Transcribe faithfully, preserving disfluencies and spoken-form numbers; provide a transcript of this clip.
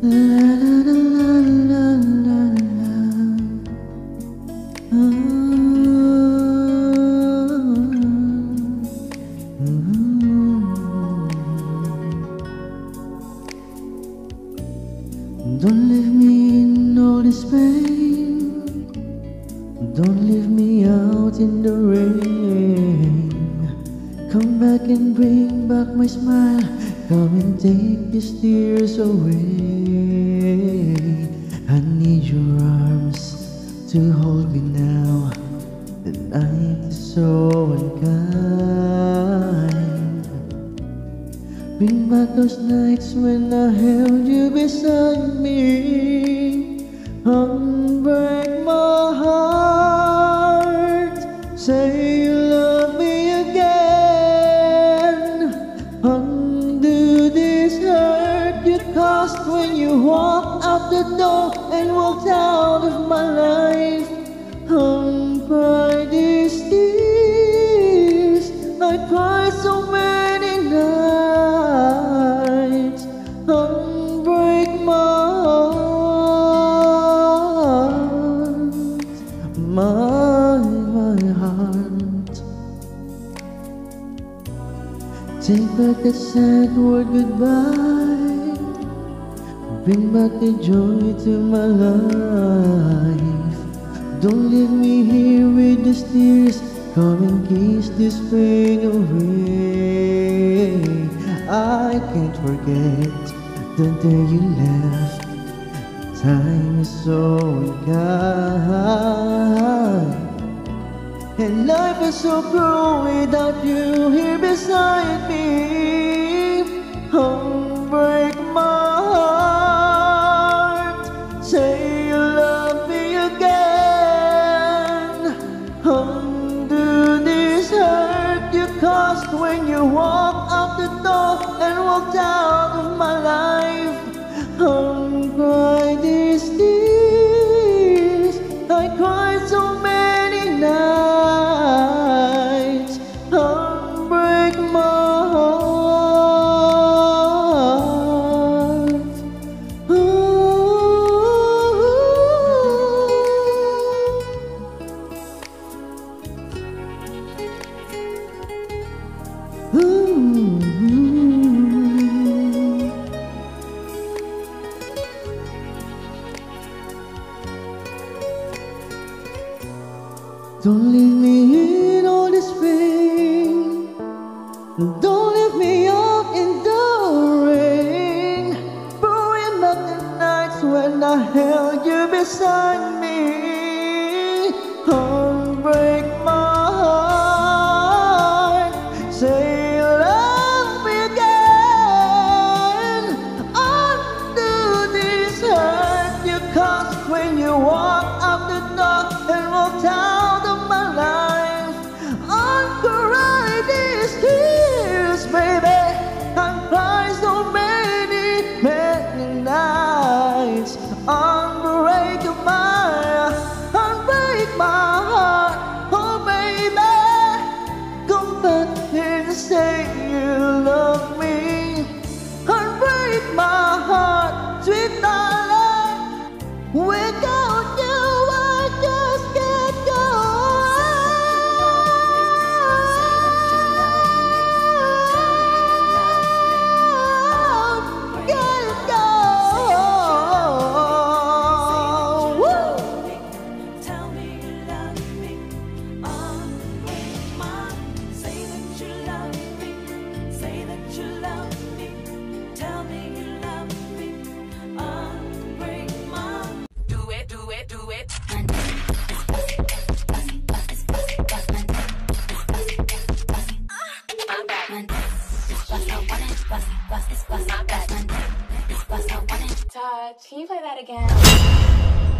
Don't leave me in all this pain. Don't leave me out in the rain. Come back and bring back my smile. Come and take these tears away. I need your arms to hold me now. The night is so unkind. Bring back those nights when I held you beside me. Un-break my heart. Say you love me again. Undo this hurt you caused when you walked out the door and walked out of my life. Uncry these tears I cried so many nights. Un-break my heart. My, my heart. Take back the sad word goodbye. Bring back the joy to my life. Don't leave me here with these tears. Come and kiss this pain away. I can't forget the day you left. Time is so unkind, and life is so cruel without you here beside me. Un-break my heart. Say you love me again. Undo this hurt you caused when you walked out the door and walked out of my life. Un-cry these tears I cried so many nights. Un-break my heart. Ooh. Ooh. Don't leave me in all this pain. Don't leave me out in the rain. Bring back the nights when I held you beside me. Un-break my heart. Say you love me again. Undo this hurt you caused when you walked out the door and walked out. Un-break my, un-break my heart. Oh baby, come back and say you love me. Un-break my heart, sweet darling. Without you I just can't go on. Can't go on. Can you play that again?